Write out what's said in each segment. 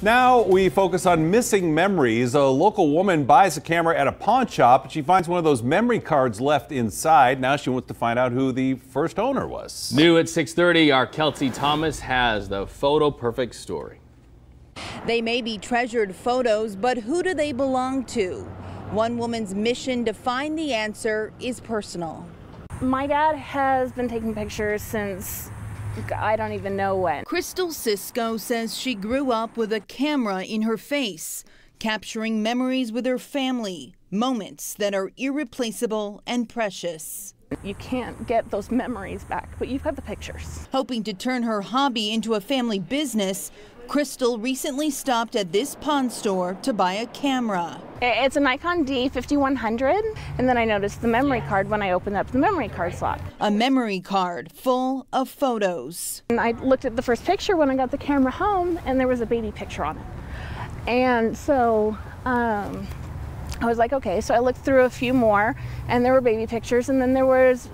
Now we focus on missing memories. A local woman buys a camera at a pawn shop, and she finds one of those memory cards left inside. Now she wants to find out who the first owner was. New at 6:30, our Kelsey Thomas has the photo perfect story. They may be treasured photos, but who do they belong to? One woman's mission to find the answer is personal. My dad has been taking pictures since I don't even know when. Crystal Sisco says she grew up with a camera in her face, capturing memories with her family, moments that are irreplaceable and precious. You can't get those memories back, but you've got the pictures. Hoping to turn her hobby into a family business, Crystal recently stopped at this pawn store to buy a camera. It's a Nikon D5100, and then I noticed the memory card when I opened up the memory card slot. A memory card full of photos. And I looked at the first picture when I got the camera home, and there was a baby picture on it. And so I was like, okay, so I looked through a few more, and there were baby pictures, and then there was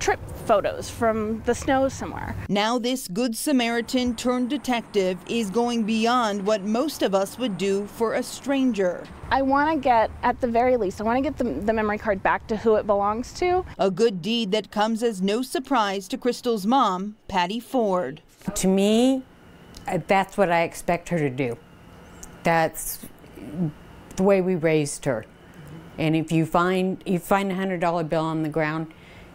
trip photos from the snow somewhere. Now this Good Samaritan turned detective is going beyond what most of us would do for a stranger. I want to get, at the very least, I want to get the memory card back to who it belongs to. A good deed that comes as no surprise to Crystal's mom, Patty Ford. To me, that's what I expect her to do. That's the way we raised her. And if you find a $100 bill on the ground,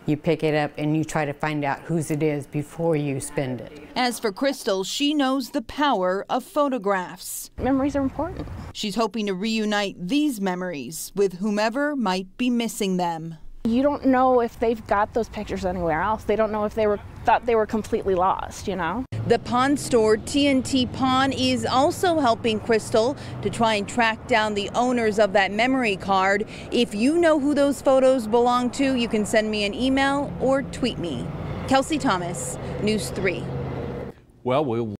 you pick it up and you try to find out whose it is before you spend it. As for Crystal, she knows the power of photographs. Memories are important. She's hoping to reunite these memories with whomever might be missing them. You don't know if they've got those pictures anywhere else. They don't know if they thought they were completely lost, you know? The pawn store TNT Pawn is also helping Crystal to try and track down the owners of that memory card. If you know who those photos belong to, you can send me an email or tweet me. Kelsey Thomas, News 3. Well, we'll